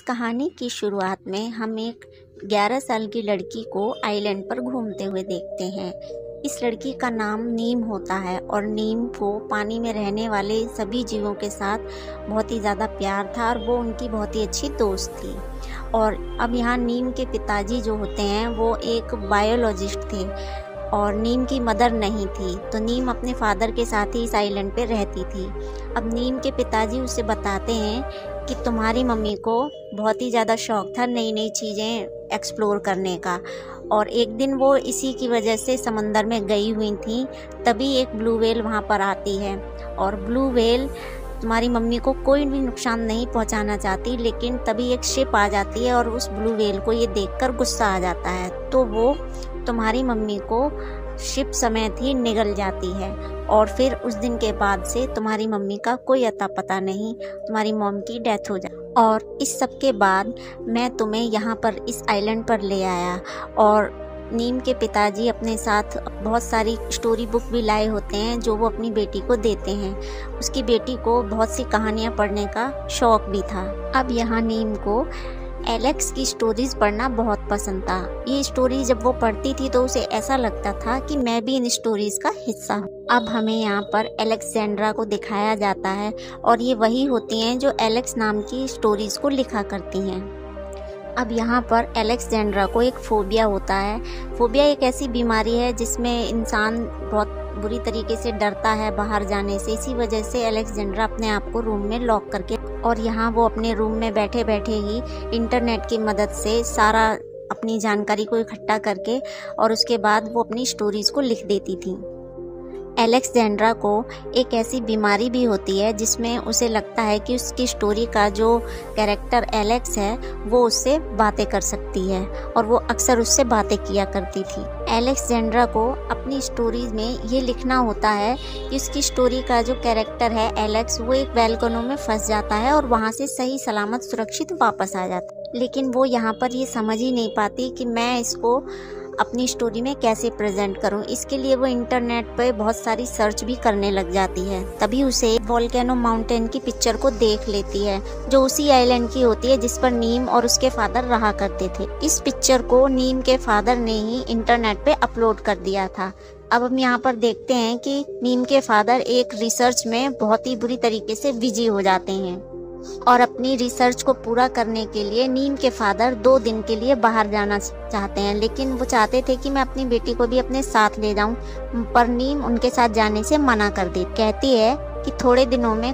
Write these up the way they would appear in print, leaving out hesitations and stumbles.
इस कहानी की शुरुआत में हम एक 11 साल की लड़की को आइलैंड पर घूमते हुए देखते हैं। इस लड़की का नाम नीम होता है और नीम को पानी में रहने वाले सभी जीवों के साथ बहुत ही ज़्यादा प्यार था और वो उनकी बहुत ही अच्छी दोस्त थी। और अब यहाँ नीम के पिताजी जो होते हैं वो एक बायोलॉजिस्ट थे और नीम की मदर नहीं थी, तो नीम अपने फादर के साथ ही इस आइलैंड पे रहती थी। अब नीम के पिताजी उसे बताते हैं कि तुम्हारी मम्मी को बहुत ही ज़्यादा शौक़ था नई नई चीज़ें एक्सप्लोर करने का, और एक दिन वो इसी की वजह से समंदर में गई हुई थी, तभी एक ब्लू व्हेल वहाँ पर आती है। और ब्लू व्हेल तुम्हारी मम्मी को कोई भी नुकसान नहीं पहुंचाना चाहती, लेकिन तभी एक शिप आ जाती है और उस ब्लू व्हेल को ये देखकर गुस्सा आ जाता है, तो वो तुम्हारी मम्मी को शिप समेत ही निगल जाती है। और फिर उस दिन के बाद से तुम्हारी मम्मी का कोई अता पता नहीं, तुम्हारी मॉम की डेथ हो जाती। और इस सब के बाद मैं तुम्हें यहाँ पर इस आइलैंड पर ले आया, और नीम के पिताजी अपने साथ बहुत सारी स्टोरी बुक भी लाए होते हैं जो वो अपनी बेटी को देते हैं। उसकी बेटी को बहुत सी कहानियाँ पढ़ने का शौक़ भी था। अब यहाँ नीम को एलेक्स की स्टोरीज़ पढ़ना बहुत पसंद था। ये स्टोरी जब वो पढ़ती थी तो उसे ऐसा लगता था कि मैं भी इन स्टोरीज़ का हिस्सा हूँ। अब हमें यहाँ पर एलेक्सेंड्रा को दिखाया जाता है और ये वही होती हैं जो एलेक्स नाम की स्टोरीज़ को लिखा करती हैं। अब यहाँ पर एलेक्सेंड्रा को एक फोबिया होता है। फोबिया एक ऐसी बीमारी है जिसमें इंसान बहुत बुरी तरीके से डरता है बाहर जाने से। इसी वजह से एलेक्सेंड्रा अपने आप को रूम में लॉक करके, और यहाँ वो अपने रूम में बैठे बैठे ही इंटरनेट की मदद से सारा अपनी जानकारी को इकट्ठा करके और उसके बाद वो अपनी स्टोरीज़ को लिख देती थी। एलेक्सेंड्रा को एक ऐसी बीमारी भी होती है जिसमें उसे लगता है कि उसकी स्टोरी का जो कैरेक्टर एलेक्स है वो उससे बातें कर सकती है, और वो अक्सर उससे बातें किया करती थी। एलेक्सेंड्रा को अपनी स्टोरीज में ये लिखना होता है कि उसकी स्टोरी का जो कैरेक्टर है एलेक्स, वो एक बैल्कनी में फंस जाता है और वहाँ से सही सलामत सुरक्षित वापस आ जाता है। लेकिन वो यहाँ पर ये समझ ही नहीं पाती कि मैं इसको अपनी स्टोरी में कैसे प्रेजेंट करूं। इसके लिए वो इंटरनेट पर बहुत सारी सर्च भी करने लग जाती है। तभी उसे वोल्केनो माउंटेन की पिक्चर को देख लेती है जो उसी आइलैंड की होती है जिस पर नीम और उसके फादर रहा करते थे। इस पिक्चर को नीम के फादर ने ही इंटरनेट पे अपलोड कर दिया था। अब हम यहाँ पर देखते हैं कि नीम के फादर एक रिसर्च में बहुत ही बुरी तरीके से बिजी हो जाते हैं, और अपनी रिसर्च को पूरा करने के लिए नीम के फादर 2 दिन के लिए बाहर जाना चाहते हैं। लेकिन वो चाहते थे कि मैं अपनी बेटी को भी अपने साथ ले जाऊं, पर नीम उनके साथ जाने से मना कर देती, कहती है कि थोड़े दिनों में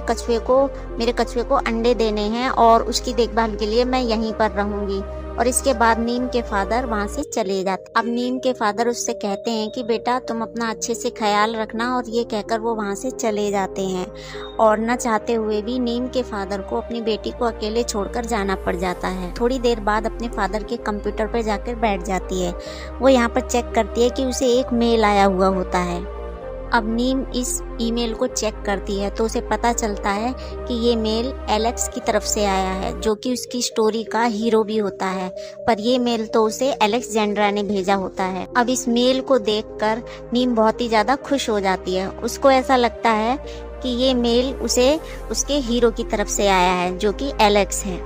मेरे कछुए को अंडे देने हैं और उसकी देखभाल के लिए मैं यहीं पर रहूंगी। और इसके बाद नीम के फादर वहाँ से चले जाते। अब नीम के फादर उससे कहते हैं कि बेटा तुम अपना अच्छे से ख्याल रखना, और ये कहकर वो वहाँ से चले जाते हैं। और न चाहते हुए भी नीम के फादर को अपनी बेटी को अकेले छोड़कर जाना पड़ जाता है। थोड़ी देर बाद अपने फादर के कंप्यूटर पर जाकर बैठ जाती है। वो यहाँ पर चेक करती है कि उसे एक मेल आया हुआ होता है। अब नीम इस ईमेल को चेक करती है तो उसे पता चलता है कि ये मेल एलेक्स की तरफ से आया है, जो कि उसकी स्टोरी का हीरो भी होता है, पर ये मेल तो उसे एलेक्सेंड्रा ने भेजा होता है। अब इस मेल को देखकर नीम बहुत ही ज़्यादा खुश हो जाती है। उसको ऐसा लगता है कि ये मेल उसे उसके हीरो की तरफ से आया है जो कि एलेक्स है।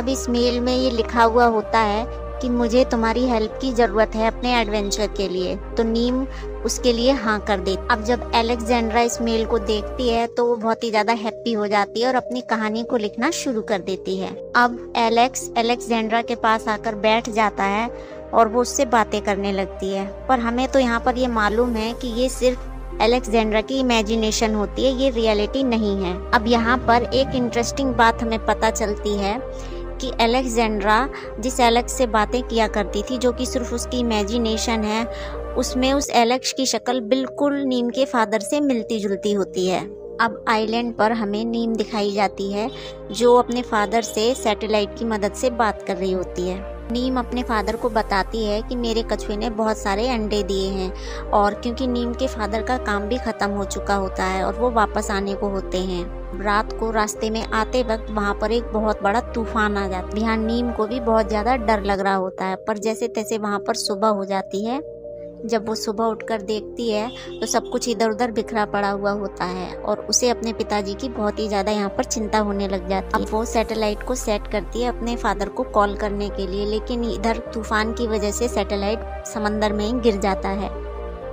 अब इस मेल में ये लिखा हुआ होता है कि मुझे तुम्हारी हेल्प की ज़रूरत है अपने एडवेंचर के लिए, तो नीम उसके लिए हाँ कर देती। अब जब एलेक्सेंड्रा इस मेल को देखती है तो वो बहुत ही ज़्यादा हैप्पी हो जाती है और अपनी कहानी को लिखना शुरू कर देती है। अब एलेक्स एलेक्सेंड्रा के पास आकर बैठ जाता है और वो उससे बातें करने लगती है, पर हमें तो यहाँ पर ये मालूम है कि ये सिर्फ एलेक्सेंड्रा की इमेजिनेशन होती है, ये रियलिटी नहीं है। अब यहाँ पर एक इंटरेस्टिंग बात हमें पता चलती है कि एलेक्सेंड्रा जिस एलेक्स से बातें किया करती थी, जो कि सिर्फ उसकी इमेजिनेशन है, उसमें उस एलेक्स की शक्ल बिल्कुल नीम के फादर से मिलती जुलती होती है। अब आइलैंड पर हमें नीम दिखाई जाती है जो अपने फादर से सैटेलाइट की मदद से बात कर रही होती है। नीम अपने फादर को बताती है कि मेरे कछुए ने बहुत सारे अंडे दिए हैं, और क्योंकि नीम के फादर का काम भी ख़त्म हो चुका होता है और वो वापस आने को होते हैं। रात को रास्ते में आते वक्त वहाँ पर एक बहुत बड़ा तूफान आ जाता है। यहाँ नीम को भी बहुत ज़्यादा डर लग रहा होता है, पर जैसे तैसे वहाँ पर सुबह हो जाती है। जब वो सुबह उठकर देखती है तो सब कुछ इधर उधर बिखरा पड़ा हुआ होता है और उसे अपने पिताजी की बहुत ही ज़्यादा यहाँ पर चिंता होने लग जाती है। अब वो सैटेलाइट को सेट करती है अपने फादर को कॉल करने के लिए, लेकिन इधर तूफान की वजह से सैटेलाइट समंदर में ही गिर जाता है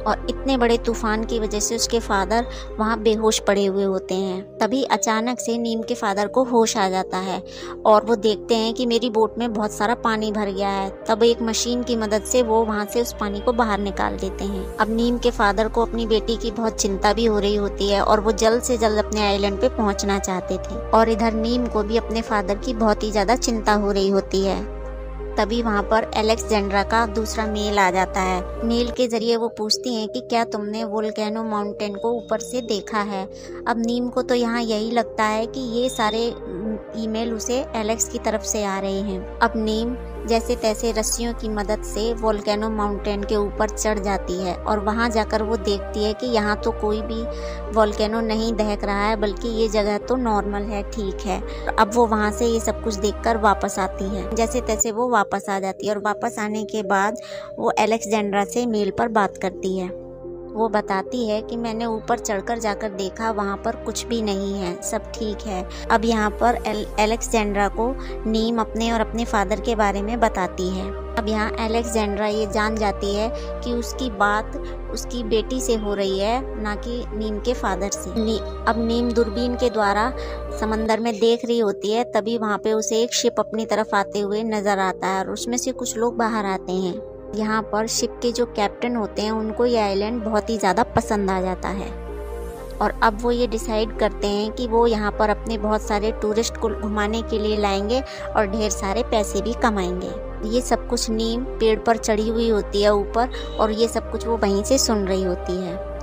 और इतने बड़े तूफान की वजह से उसके फादर वहाँ बेहोश पड़े हुए होते हैं। तभी अचानक से नीम के फादर को होश आ जाता है और वो देखते हैं कि मेरी बोट में बहुत सारा पानी भर गया है। तब एक मशीन की मदद से वो वहाँ से उस पानी को बाहर निकाल देते हैं। अब नीम के फादर को अपनी बेटी की बहुत चिंता भी हो रही होती है और वो जल्द से जल्द अपने आइलैंड पे पहुँचना चाहते थे और इधर नीम को भी अपने फादर की बहुत ही ज़्यादा चिंता हो रही होती है। तभी वहाँ पर एलेक्जेंड्रा का दूसरा मेल आ जाता है। मेल के जरिए वो पूछती हैं कि क्या तुमने वोल्केनो माउंटेन को ऊपर से देखा है। अब नीम को तो यहाँ यही लगता है कि ये सारे ईमेल उसे एलेक्स की तरफ से आ रहे हैं। अब नीम जैसे तैसे रस्सियों की मदद से वोल्केनो माउंटेन के ऊपर चढ़ जाती है और वहाँ जाकर वो देखती है कि यहाँ तो कोई भी वोल्केनो नहीं दहक रहा है, बल्कि ये जगह तो नॉर्मल है, ठीक है। अब वो वहाँ से ये सब कुछ देखकर वापस आती है। जैसे तैसे वो वापस आ जाती है और वापस आने के बाद वो एलेक्जेंड्रा से मेल पर बात करती है। वो बताती है कि मैंने ऊपर चढ़कर जाकर देखा, वहाँ पर कुछ भी नहीं है, सब ठीक है। अब यहाँ पर एलेक्जेंड्रा को नीम अपने और अपने फादर के बारे में बताती है। अब यहाँ एलेक्जेंड्रा ये जान जाती है कि उसकी बात उसकी बेटी से हो रही है, ना कि नीम के फादर से। अब नीम दूरबीन के द्वारा समंदर में देख रही होती है। तभी वहाँ पे उसे एक शिप अपनी तरफ आते हुए नजर आता है और उसमें से कुछ लोग बाहर आते हैं। यहाँ पर शिप के जो कैप्टन होते हैं उनको ये आइलैंड बहुत ही ज़्यादा पसंद आ जाता है और अब वो ये डिसाइड करते हैं कि वो यहाँ पर अपने बहुत सारे टूरिस्ट को घुमाने के लिए लाएंगे और ढेर सारे पैसे भी कमाएंगे। ये सब कुछ नीम पेड़ पर चढ़ी हुई होती है ऊपर और ये सब कुछ वो वहीं से सुन रही होती है।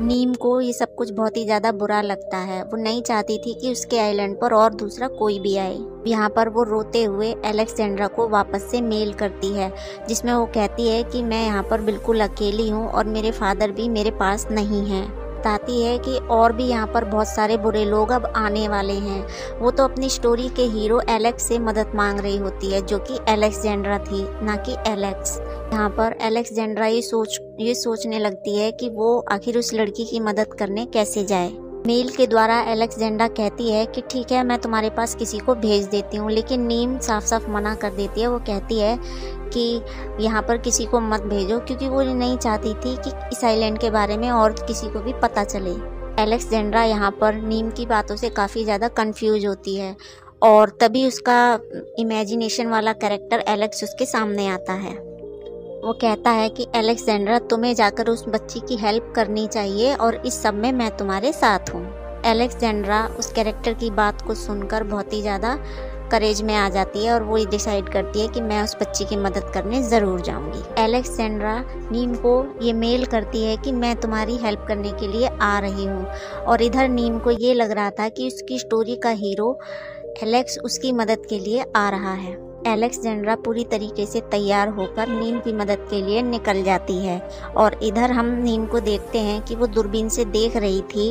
नीम को ये सब कुछ बहुत ही ज़्यादा बुरा लगता है। वो नहीं चाहती थी कि उसके आइलैंड पर और दूसरा कोई भी आए। यहाँ पर वो रोते हुए एलेक्जेंड्रा को वापस से मेल करती है, जिसमें वो कहती है कि मैं यहाँ पर बिल्कुल अकेली हूँ और मेरे फादर भी मेरे पास नहीं हैं। बताती है कि और भी यहाँ पर बहुत सारे बुरे लोग अब आने वाले हैं। वो तो अपनी स्टोरी के हीरो एलेक्स से मदद मांग रही होती है, जो कि एलेक्जेंड्रा थी, ना कि एलेक्स। यहाँ पर एलेक्जेंड्रा ये सोचने लगती है कि वो आखिर उस लड़की की मदद करने कैसे जाए। मेल के द्वारा एलेक्जेंड्रा कहती है कि ठीक है, मैं तुम्हारे पास किसी को भेज देती हूँ, लेकिन नीम साफ साफ मना कर देती है। वो कहती है कि यहाँ पर किसी को मत भेजो, क्योंकि वो नहीं चाहती थी कि इस आइलैंड के बारे में और किसी को भी पता चले। एलेक्जेंड्रा यहाँ पर नीम की बातों से काफ़ी ज़्यादा कंफ्यूज होती है और तभी उसका इमेजिनेशन वाला कैरेक्टर एलेक्स उसके सामने आता है। वो कहता है कि एलेक्जेंड्रा, तुम्हें जाकर उस बच्ची की हेल्प करनी चाहिए और इस सब में मैं तुम्हारे साथ हूँ। एलेक्जेंड्रा उस कैरेक्टर की बात को सुनकर बहुत ही ज़्यादा करेज में आ जाती है और वो ये डिसाइड करती है कि मैं उस बच्ची की मदद करने ज़रूर जाऊंगी। एलेक्जेंड्रा नीम को ये मेल करती है कि मैं तुम्हारी हेल्प करने के लिए आ रही हूँ और इधर नीम को ये लग रहा था कि उसकी स्टोरी का हीरो एलेक्स उसकी मदद के लिए आ रहा है। एलेक्जेंड्रा पूरी तरीके से तैयार होकर नीम की मदद के लिए निकल जाती है और इधर हम नीम को देखते हैं कि वो दूरबीन से देख रही थी।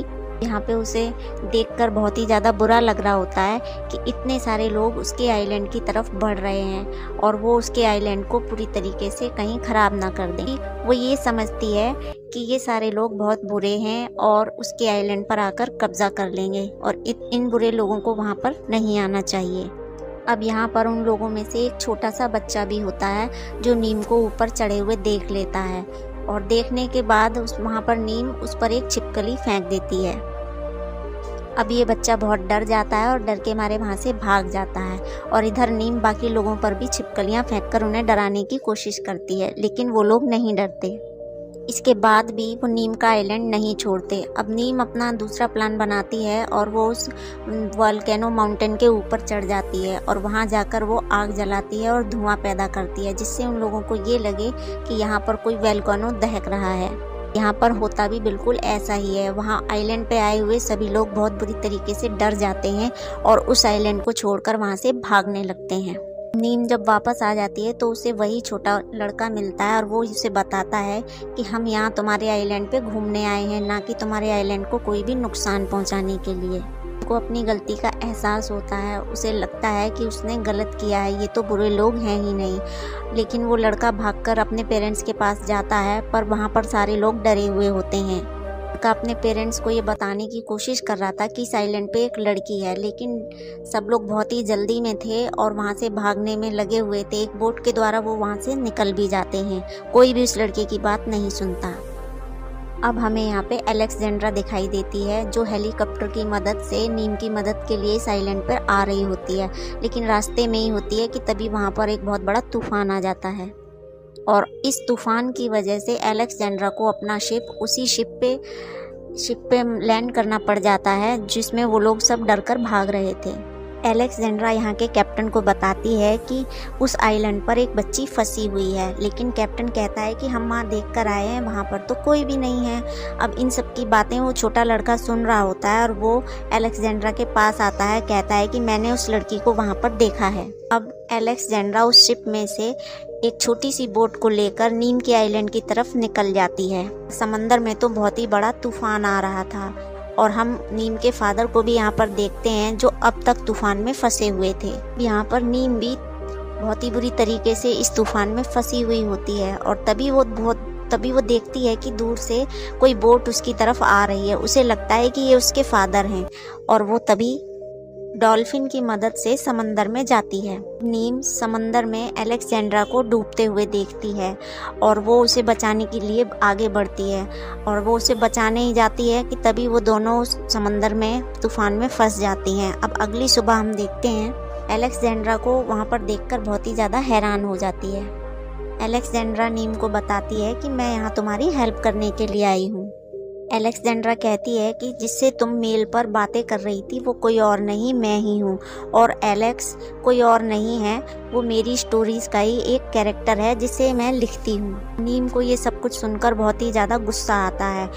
यहाँ पे उसे देखकर बहुत ही ज़्यादा बुरा लग रहा होता है कि इतने सारे लोग उसके आइलैंड की तरफ बढ़ रहे हैं और वो उसके आइलैंड को पूरी तरीके से कहीं ख़राब ना कर दें। वो ये समझती है कि ये सारे लोग बहुत बुरे हैं और उसके आइलैंड पर आकर कब्ज़ा कर लेंगे और इन बुरे लोगों को वहाँ पर नहीं आना चाहिए। अब यहाँ पर उन लोगों में से एक छोटा सा बच्चा भी होता है जो नीम को ऊपर चढ़े हुए देख लेता है और देखने के बाद वहाँ पर नीम उस पर एक छिपकली फेंक देती है। अब ये बच्चा बहुत डर जाता है और डर के मारे वहाँ से भाग जाता है और इधर नीम बाकी लोगों पर भी छिपकलियाँ फेंककर उन्हें डराने की कोशिश करती है, लेकिन वो लोग नहीं डरते। इसके बाद भी वो नीम का आइलैंड नहीं छोड़ते। अब नीम अपना दूसरा प्लान बनाती है और वो उस वोल्केनो माउंटेन के ऊपर चढ़ जाती है और वहाँ जाकर वो आग जलाती है और धुआं पैदा करती है, जिससे उन लोगों को ये लगे कि यहाँ पर कोई वोल्केनो दहक रहा है। यहाँ पर होता भी बिल्कुल ऐसा ही है। वहाँ आइलैंड पे आए हुए सभी लोग बहुत बुरी तरीके से डर जाते हैं और उस आइलैंड को छोड़कर वहाँ से भागने लगते हैं। नीम जब वापस आ जाती है तो उसे वही छोटा लड़का मिलता है और वो उसे बताता है कि हम यहाँ तुम्हारे आइलैंड पे घूमने आए हैं, ना कि तुम्हारे आइलैंड को कोई भी नुकसान पहुँचाने के लिए। को अपनी गलती का एहसास होता है, उसे लगता है कि उसने गलत किया है, ये तो बुरे लोग हैं ही नहीं। लेकिन वो लड़का भागकर अपने पेरेंट्स के पास जाता है, पर वहाँ पर सारे लोग डरे हुए होते हैं। लड़का अपने पेरेंट्स को ये बताने की कोशिश कर रहा था कि साइलेंट पे एक लड़की है, लेकिन सब लोग बहुत ही जल्दी में थे और वहाँ से भागने में लगे हुए थे। एक बोट के द्वारा वो वहाँ से निकल भी जाते हैं, कोई भी उस लड़के की बात नहीं सुनता। अब हमें यहाँ पे एलेक्जेंड्रा दिखाई देती है, जो हेलीकॉप्टर की मदद से नीम की मदद के लिए साइलैंड पर आ रही होती है, लेकिन रास्ते में ही होती है कि तभी वहाँ पर एक बहुत बड़ा तूफान आ जाता है और इस तूफान की वजह से एलेक्जेंड्रा को अपना शिप उसी शिप पे लैंड करना पड़ जाता है, जिसमें वो लोग सब डर कर भाग रहे थे। एलेक्जेंड्रा यहाँ के कैप्टन को बताती है कि उस आइलैंड पर एक बच्ची फंसी हुई है, लेकिन कैप्टन कहता है कि हम वहाँ देख कर आए हैं, वहाँ पर तो कोई भी नहीं है। अब इन सब की बातें वो छोटा लड़का सुन रहा होता है और वो एलेक्जेंड्रा के पास आता है, कहता है कि मैंने उस लड़की को वहाँ पर देखा है। अब एलेक्जेंड्रा उस शिप में से एक छोटी सी बोट को लेकर नीम के आइलैंड की तरफ निकल जाती है। समंदर में तो बहुत ही बड़ा तूफान आ रहा था और हम नीम के फादर को भी यहाँ पर देखते हैं, जो अब तक तूफान में फंसे हुए थे। यहाँ पर नीम भी बहुत ही बुरी तरीके से इस तूफान में फंसी हुई होती है और तभी वो देखती है कि दूर से कोई बोट उसकी तरफ आ रही है। उसे लगता है कि ये उसके फादर हैं और वो तभी डॉल्फिन की मदद से समंदर में जाती है। नीम समंदर में एलेक्जेंड्रा को डूबते हुए देखती है और वो उसे बचाने के लिए आगे बढ़ती है और वो उसे बचाने ही जाती है कि तभी वो दोनों समंदर में तूफान में फंस जाती हैं। अब अगली सुबह हम देखते हैं एलेक्जेंड्रा को वहाँ पर देखकर बहुत ही ज़्यादा हैरान हो जाती है। एलेक्जेंड्रा नीम को बताती है कि मैं यहाँ तुम्हारी हेल्प करने के लिए आई हूँ। एलेक्जेंड्रा कहती है कि जिससे तुम मेल पर बातें कर रही थी वो कोई और नहीं मैं ही हूँ, और एलेक्स कोई और नहीं है, वो मेरी स्टोरीज़ का ही एक कैरेक्टर है जिसे मैं लिखती हूँ। नीम को ये सब कुछ सुनकर बहुत ही ज़्यादा गुस्सा आता है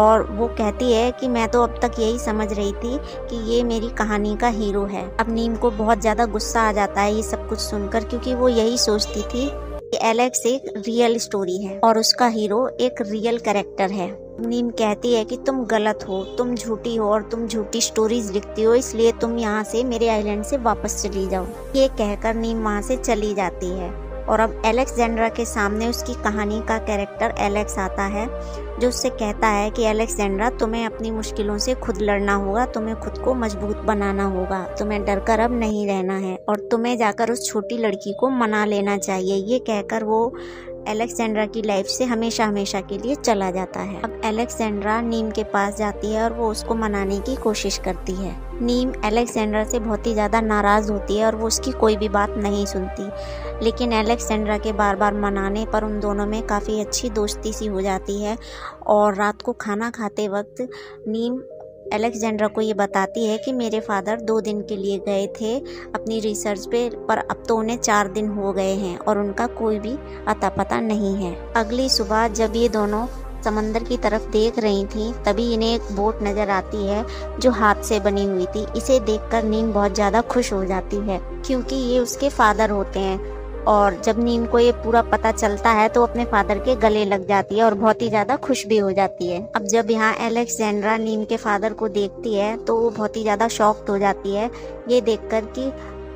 और वो कहती है कि मैं तो अब तक यही समझ रही थी कि ये मेरी कहानी का हीरो है। अब नीम को बहुत ज़्यादा गुस्सा आ जाता है ये सब कुछ सुनकर, क्योंकि वो यही सोचती थी कि एलेक्स एक रियल स्टोरी है और उसका हीरो एक रियल कैरेक्टर है। नीम कहती है कि तुम गलत हो, तुम झूठी हो और तुम झूठी स्टोरीज लिखती हो, इसलिए तुम यहाँ से मेरे आइलैंड से वापस चली जाओ। ये कहकर नीम वहाँ से चली जाती है और अब एलेक्जेंड्रा के सामने उसकी कहानी का कैरेक्टर एलेक्स आता है, जो उससे कहता है कि एलेक्जेंड्रा तुम्हें अपनी मुश्किलों से खुद लड़ना होगा, तुम्हें खुद को मजबूत बनाना होगा, तुम्हें डर कर अब नहीं रहना है और तुम्हें जाकर उस छोटी लड़की को मना लेना चाहिए। ये कहकर वो एलेक्जेंड्रा की लाइफ से हमेशा हमेशा के लिए चला जाता है। अब एलेक्जेंड्रा नीम के पास जाती है और वो उसको मनाने की कोशिश करती है। नीम एलेक्जेंड्रा से बहुत ही ज़्यादा नाराज़ होती है और वो उसकी कोई भी बात नहीं सुनती, लेकिन एलेक्जेंड्रा के बार बार मनाने पर उन दोनों में काफ़ी अच्छी दोस्ती सी हो जाती है। और रात को खाना खाते वक्त नीम एलेक्जेंड्रा को ये बताती है कि मेरे फादर 2 दिन के लिए गए थे अपनी रिसर्च पे, पर अब तो उन्हें 4 दिन हो गए हैं और उनका कोई भी अता पता नहीं है। अगली सुबह जब ये दोनों समंदर की तरफ देख रही थी, तभी इन्हें एक बोट नज़र आती है जो हाथ से बनी हुई थी। इसे देखकर नीम बहुत ज़्यादा खुश हो जाती है, क्योंकि ये उसके फादर होते हैं। और जब नीम को ये पूरा पता चलता है तो अपने फादर के गले लग जाती है और बहुत ही ज़्यादा खुश भी हो जाती है। अब जब यहाँ एलेक्जेंड्रा नीम के फादर को देखती है तो वो बहुत ही ज़्यादा शॉक्ड हो जाती है ये देखकर कि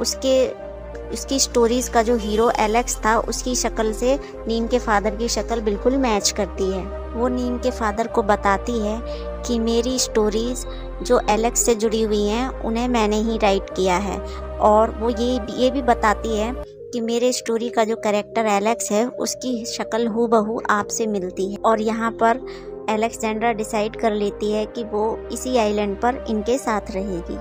उसकी स्टोरीज़ का जो हीरो एलेक्स था उसकी शक्ल से नीम के फादर की शक्ल बिल्कुल मैच करती है। वो नीम के फादर को बताती है कि मेरी स्टोरीज़ जो एलेक्स से जुड़ी हुई हैं उन्हें मैंने ही राइट किया है, और वो ये भी बताती है कि मेरे स्टोरी का जो कैरेक्टर एलेक्स है उसकी शक्ल हूबहू आपसे मिलती है। और यहाँ पर एलेक्जेंड्रा डिसाइड कर लेती है कि वो इसी आइलैंड पर इनके साथ रहेगी।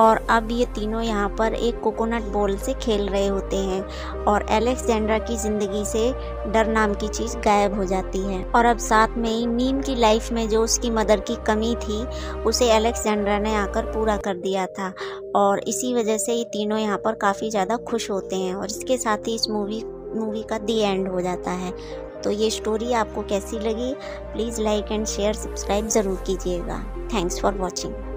और अब ये तीनों यहाँ पर एक कोकोनट बॉल से खेल रहे होते हैं और एलेक्जेंड्रा की ज़िंदगी से डर नाम की चीज़ गायब हो जाती है। और अब साथ में ही नीम की लाइफ में जो उसकी मदर की कमी थी उसे एलेक्जेंड्रा ने आकर पूरा कर दिया था, और इसी वजह से ये तीनों यहाँ पर काफ़ी ज़्यादा खुश होते हैं। और इसके साथ ही इस मूवी का दी एंड हो जाता है। तो ये स्टोरी आपको कैसी लगी, please like and share subscribe ज़रूर कीजिएगा। Thanks for watching.